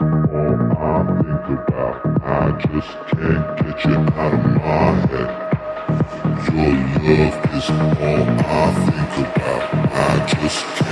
Your love is all I think about. I just can't.